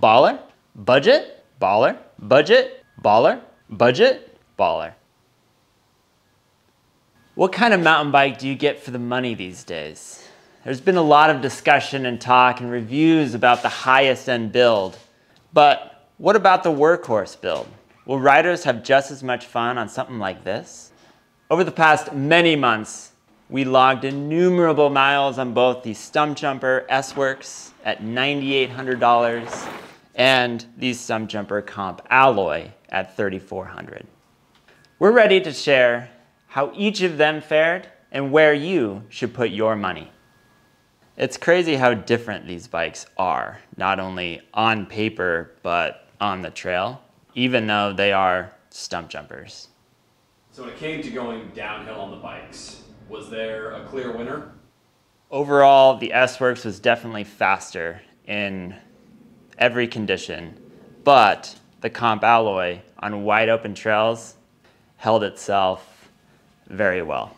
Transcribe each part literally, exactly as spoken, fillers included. Baller, budget, baller, budget, baller, budget, baller. What kind of mountain bike do you get for the money these days? There's been a lot of discussion and talk and reviews about the highest end build, but what about the workhorse build? Will riders have just as much fun on something like this? Over the past many months, we logged innumerable miles on both the Stumpjumper S-Works at nine thousand eight hundred dollars and the Stumpjumper Comp Alloy at three thousand four hundred dollars. We're ready to share how each of them fared and where you should put your money. It's crazy how different these bikes are, not only on paper, but on the trail, even though they are stump jumpers. So when it came to going downhill on the bikes, was there a clear winner? Overall, the S-Works was definitely faster in every condition, but the Comp Alloy on wide open trails held itself very well.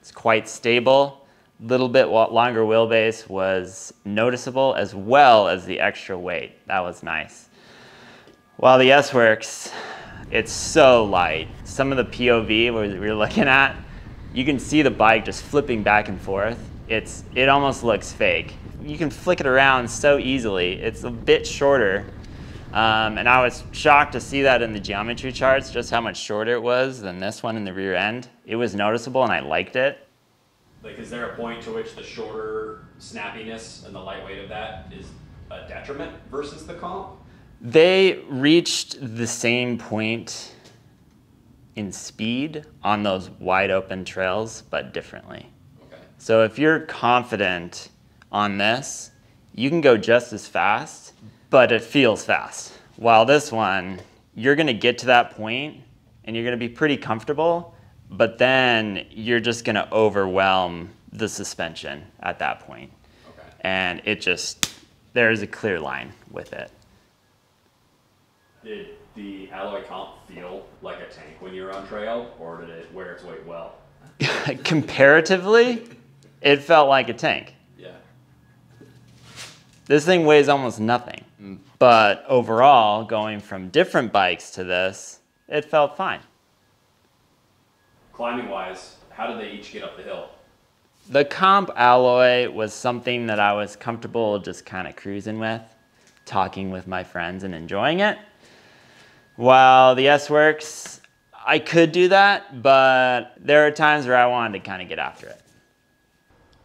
It's quite stable. Little bit longer wheelbase was noticeable, as well as the extra weight. That was nice. While the S-Works, it's so light. Some of the P O V we were looking at, you can see the bike just flipping back and forth. It's, it almost looks fake. You can flick it around so easily. It's a bit shorter. Um, and I was shocked to see that in the geometry charts, just how much shorter it was than this one in the rear end. It was noticeable and I liked it. Like, is there a point to which the shorter snappiness and the lightweight of that is a detriment versus the Comp? They reached the same point in speed on those wide open trails, but differently. Okay. So if you're confident on this, you can go just as fast, but it feels fast. While this one, you're gonna get to that point and you're gonna be pretty comfortable, but then you're just gonna overwhelm the suspension at that point. Okay. And it just, there is a clear line with it. Did the Alloy Comp feel like a tank when you were on trail, or did it wear its weight well? Comparatively, it felt like a tank. Yeah. This thing weighs almost nothing, but overall, going from different bikes to this, it felt fine. Climbing-wise, how did they each get up the hill? The Comp Alloy was something that I was comfortable just kind of cruising with, talking with my friends and enjoying it. While the S-Works, I could do that, but there are times where I wanted to kind of get after it.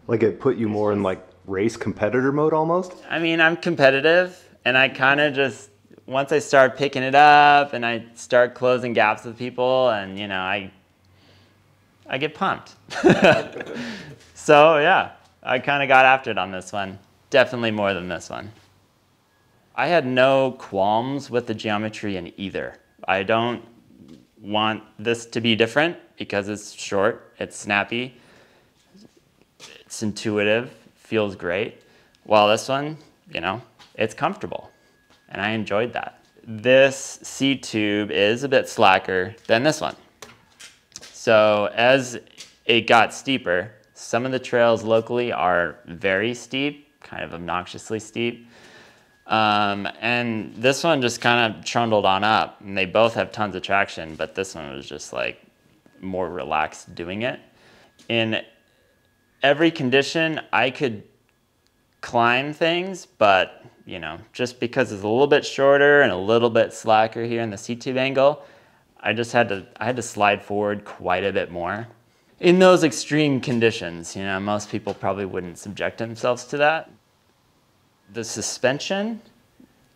Like, it put you more in like race competitor mode almost? I mean, I'm competitive, and I kind of just, once I start picking it up and I start closing gaps with people, and you know, I I get pumped. So yeah, I kind of got after it on this one. Definitely more than this one. I had no qualms with the geometry in either. I don't want this to be different because it's short, it's snappy, it's intuitive, feels great. While this one, you know, it's comfortable and I enjoyed that. This C-tube is a bit slacker than this one. So as it got steeper, some of the trails locally are very steep, kind of obnoxiously steep. Um, and this one just kind of trundled on up, and they both have tons of traction, but this one was just like more relaxed doing it. In every condition, I could climb things, but you know, just because it's a little bit shorter and a little bit slacker here in the C-tube angle, I just had to, I had to slide forward quite a bit more. In those extreme conditions, you know, most people probably wouldn't subject themselves to that. The suspension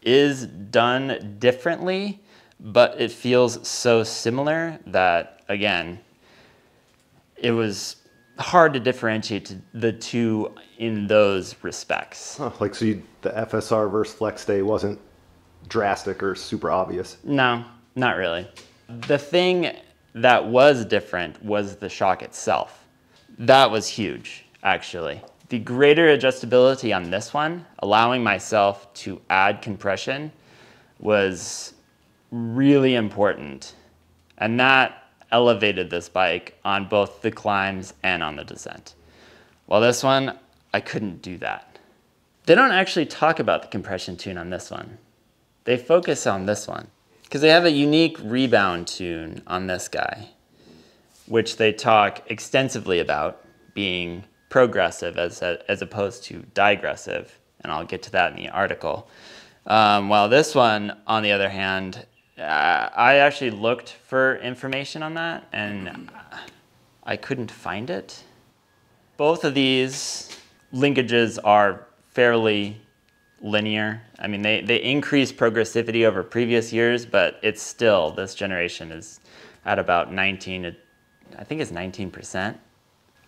is done differently, but it feels so similar that, again, it was hard to differentiate the two in those respects. Huh, like, so you, the F S R versus Flex Stay wasn't drastic or super obvious? No, not really. The thing that was different was the shock itself. That was huge, actually. The greater adjustability on this one, allowing myself to add compression, was really important. And that elevated this bike on both the climbs and on the descent. While this one, I couldn't do that. They don't actually talk about the compression tune on this one. they focus on this one because they have a unique rebound tune on this guy, which they talk extensively about being progressive as, as opposed to digressive, and I'll get to that in the article. Um, while this one, on the other hand, uh, I actually looked for information on that and I couldn't find it. Both of these linkages are fairly linear. I mean, they, they increase progressivity over previous years, but it's still, this generation is at about nineteen, I think it's nineteen percent.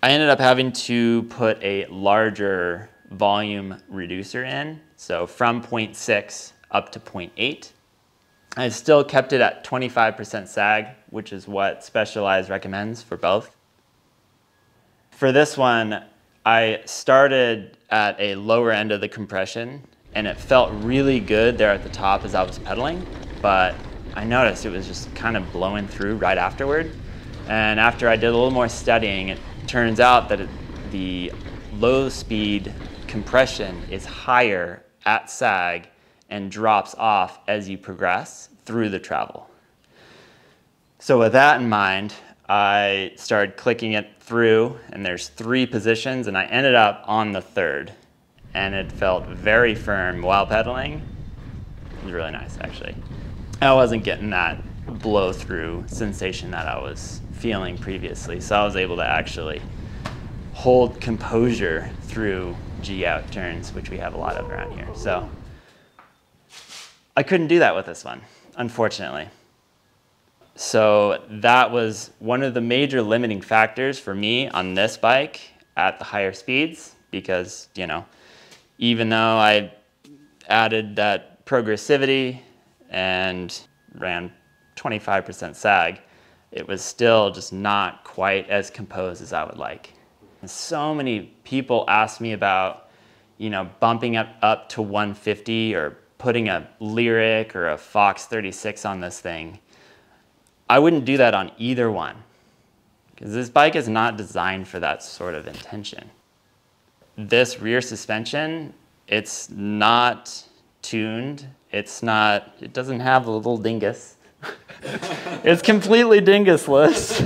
I ended up having to put a larger volume reducer in, so from zero point six up to zero point eight. I still kept it at twenty-five percent sag, which is what Specialized recommends for both. For this one, I started at a lower end of the compression and it felt really good there at the top as I was pedaling, but I noticed it was just kind of blowing through right afterward. And after I did a little more studying, it turns out that it, the low speed compression is higher at sag and drops off as you progress through the travel. So with that in mind, I started clicking it through, and there's three positions, and I ended up on the third, and it felt very firm while pedaling. It was really nice, actually. I wasn't getting that blow through sensation that I was feeling previously, so I was able to actually hold composure through G out turns, which we have a lot of around here. So I couldn't do that with this one, unfortunately. So that was one of the major limiting factors for me on this bike at the higher speeds, because, you know, even though I added that progressivity and ran twenty-five percent sag, it was still just not quite as composed as I would like. So many people ask me about, you know, bumping up, up to one fifty or putting a Lyric or a Fox thirty-six on this thing. I wouldn't do that on either one because this bike is not designed for that sort of intention. This rear suspension, it's not tuned. It's not, it doesn't have a little dingus. It's completely dingusless.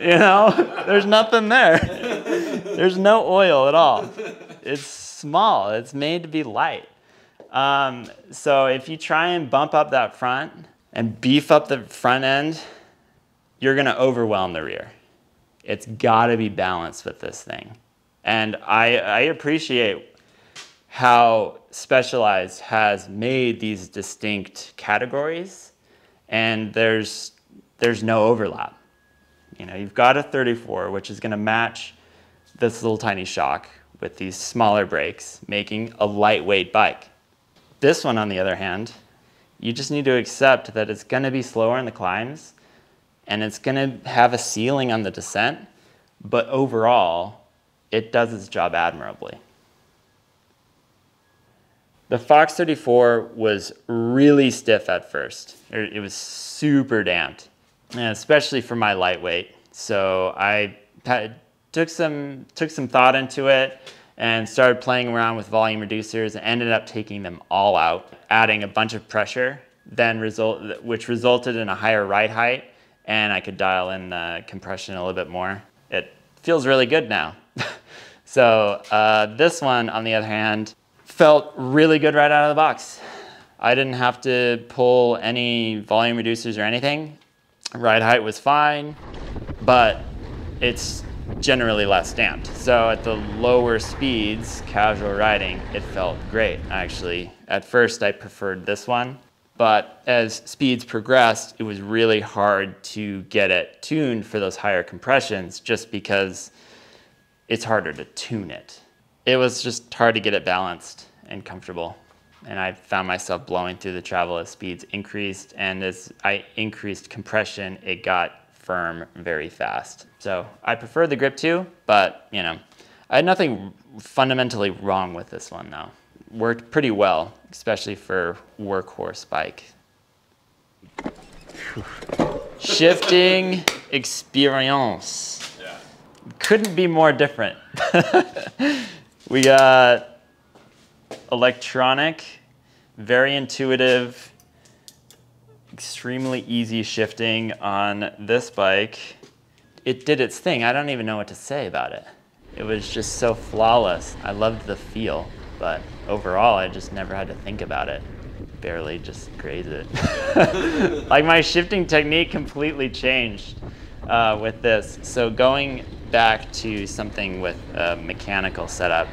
You know, there's nothing there. There's no oil at all. It's small. It's made to be light. Um, so if you try and bump up that front and beef up the front end, you're going to overwhelm the rear. It's got to be balanced with this thing. And I, I appreciate how Specialized has made these distinct categories, and there's, there's no overlap. You know, you've got a thirty-four, which is gonna match this little tiny shock with these smaller brakes, making a lightweight bike. This one, on the other hand, you just need to accept that it's gonna be slower in the climbs and it's gonna have a ceiling on the descent, but overall, it does its job admirably. The Fox thirty-four was really stiff at first. It was super damped, especially for my lightweight. So I had, took some took some thought into it and started playing around with volume reducers and ended up taking them all out, adding a bunch of pressure, then result, which resulted in a higher ride height, and I could dial in the compression a little bit more. It feels really good now. So uh, this one, on the other hand, felt really good right out of the box. I didn't have to pull any volume reducers or anything. Ride height was fine, but it's generally less damped. So at the lower speeds, casual riding, it felt great, actually. At first, I preferred this one, but as speeds progressed, it was really hard to get it tuned for those higher compressions just because it's harder to tune it. It was just hard to get it balanced and comfortable. And I found myself blowing through the travel as speeds increased, and as I increased compression, it got firm very fast. So I prefer the grip too, but you know, I had nothing fundamentally wrong with this one though. Worked pretty well, especially for workhorse bike. Shifting experience. Yeah. Couldn't be more different. We got electronic Very intuitive, extremely easy shifting on this bike. It did its thing. I don't even know what to say about it. It was just so flawless. I loved the feel, but overall I just never had to think about it. Barely just graze it. Like my shifting technique completely changed uh, with this. So going back to something with a mechanical setup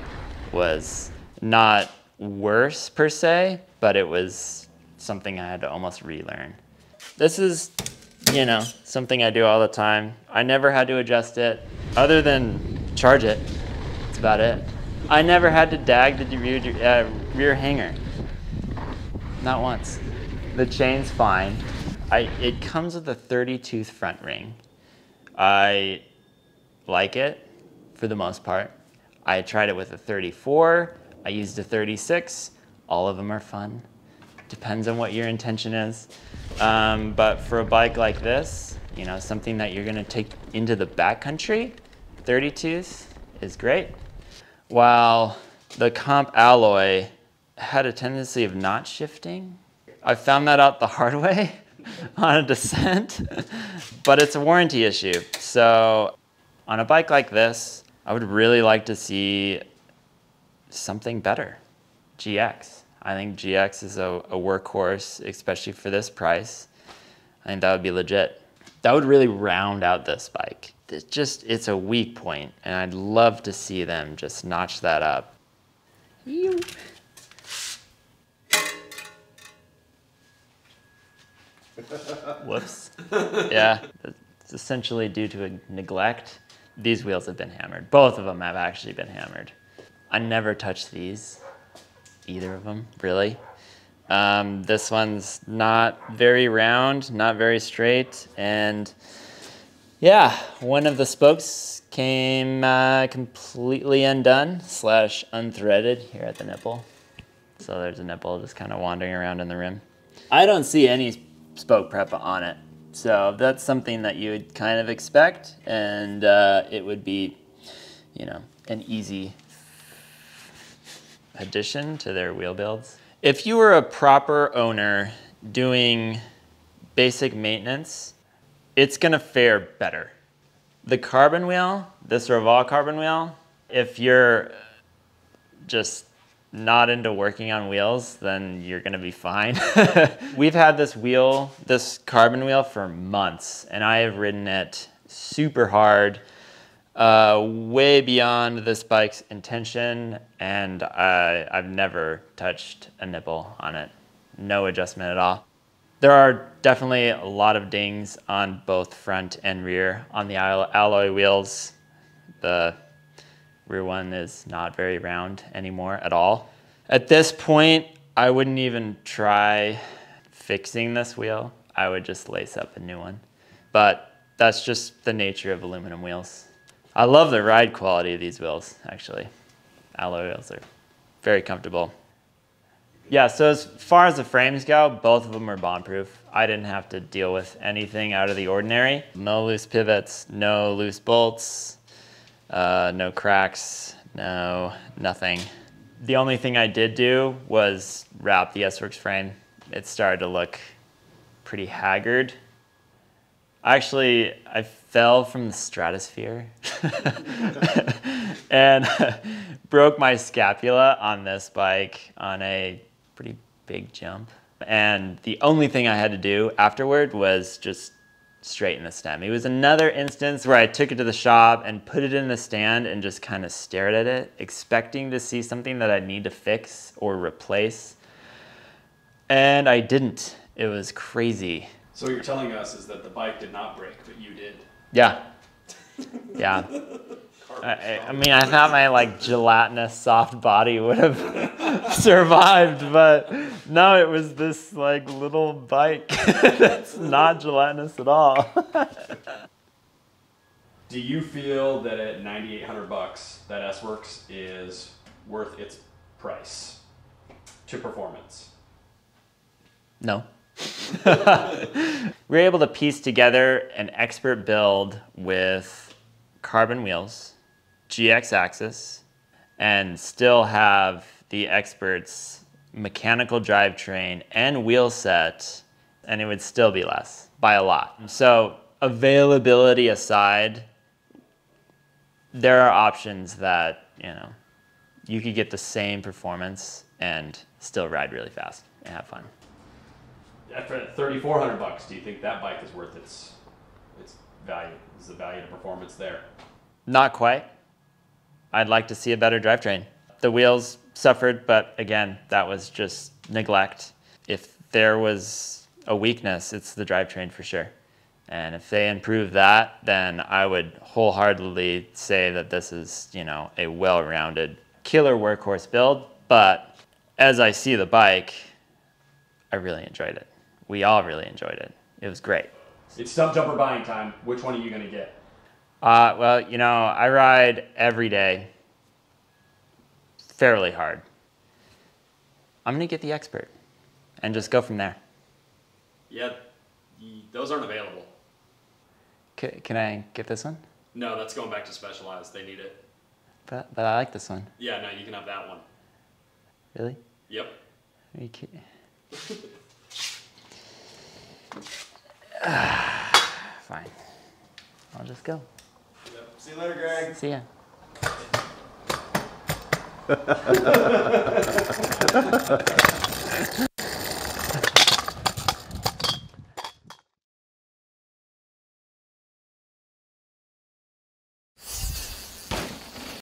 was not worse per se, but it was something I had to almost relearn. This is, you know, something I do all the time. I never had to adjust it other than charge it. That's about it. I never had to dag the rear, uh, rear hanger. Not once. The chain's fine. I, it comes with a thirty tooth front ring. I like it for the most part. I tried it with a thirty-four. I used a thirty-six. All of them are fun. Depends on what your intention is. Um, but for a bike like this, you know, something that you're gonna take into the backcountry, thirty tooth is great. While the Comp Alloy had a tendency of not shifting. I found that out the hard way on a descent, but it's a warranty issue. So on a bike like this, I would really like to see something better. G X. I think G X is a, a workhorse, especially for this price. I think that would be legit. That would really round out this bike. It's just, it's a weak point, and I'd love to see them just notch that up. Ew. Whoops. Yeah, it's essentially due to a neglect. These wheels have been hammered. Both of them have actually been hammered. I never touched these, either of them, really. Um, this one's not very round, not very straight, and yeah, one of the spokes came uh, completely undone slash unthreaded here at the nipple. So there's a nipple just kind of wandering around in the rim. I don't see any spoke prep on it. So that's something that you would kind of expect, and uh, it would be, you know, an easy addition to their wheel builds. If you were a proper owner doing basic maintenance, it's gonna fare better. The carbon wheel, this Roval carbon wheel, if you're just not into working on wheels, then you're gonna be fine. We've had this wheel, this carbon wheel for months, and I have ridden it super hard, uh, way beyond this bike's intention, and I, I've never touched a nipple on it. No adjustment at all. There are definitely a lot of dings on both front and rear on the alloy wheels. The rear one is not very round anymore at all. At this point, I wouldn't even try fixing this wheel. I would just lace up a new one. But that's just the nature of aluminum wheels. I love the ride quality of these wheels, actually. Alloy wheels are very comfortable. Yeah, so as far as the frames go, both of them are bond-proof. I didn't have to deal with anything out of the ordinary. No loose pivots, no loose bolts. Uh, no cracks, no nothing. The only thing I did do was wrap the S-Works frame. It started to look pretty haggard. Actually, I fell from the stratosphere and broke my scapula on this bike on a pretty big jump. And the only thing I had to do afterward was just straighten the stem. It was another instance where I took it to the shop and put it in the stand and just kind of stared at it, expecting to see something that I'd need to fix or replace. And I didn't. It was crazy. So what you're telling us is that the bike did not break, but you did. Yeah. Yeah. I, I mean, I thought my like gelatinous soft body would have survived, but no, it was this like little bike that's not gelatinous at all. Do you feel that at ninety-eight hundred bucks, that S-Works is worth its price to performance? No. We're able to piece together an expert build with carbon wheels, G X axis, and still have the experts mechanical drivetrain and wheel set, and it would still be less by a lot. So availability aside, there are options that, you know, you could get the same performance and still ride really fast and have fun. After thirty-four hundred bucks, do you think that bike is worth its its value? Is the value to performance there? Not quite. I'd like to see a better drivetrain. The wheels suffered, but again, that was just neglect. If there was a weakness, it's the drivetrain for sure. And if they improve that, then I would wholeheartedly say that this is, you know, a well-rounded killer workhorse build. But as I see the bike, I really enjoyed it. We all really enjoyed it. It was great. It's Stumpjumper buying time. Which one are you going to get? Uh, well, you know, I ride every day fairly hard. I'm going to get the Expert and just go from there. Yeah, those aren't available. C can I get this one? No, that's going back to Specialized. They need it. But, but I like this one. Yeah, no, you can have that one. Really? Yep. Are you kidding? Fine. I'll just go. Yep. See you later, Greg. See ya.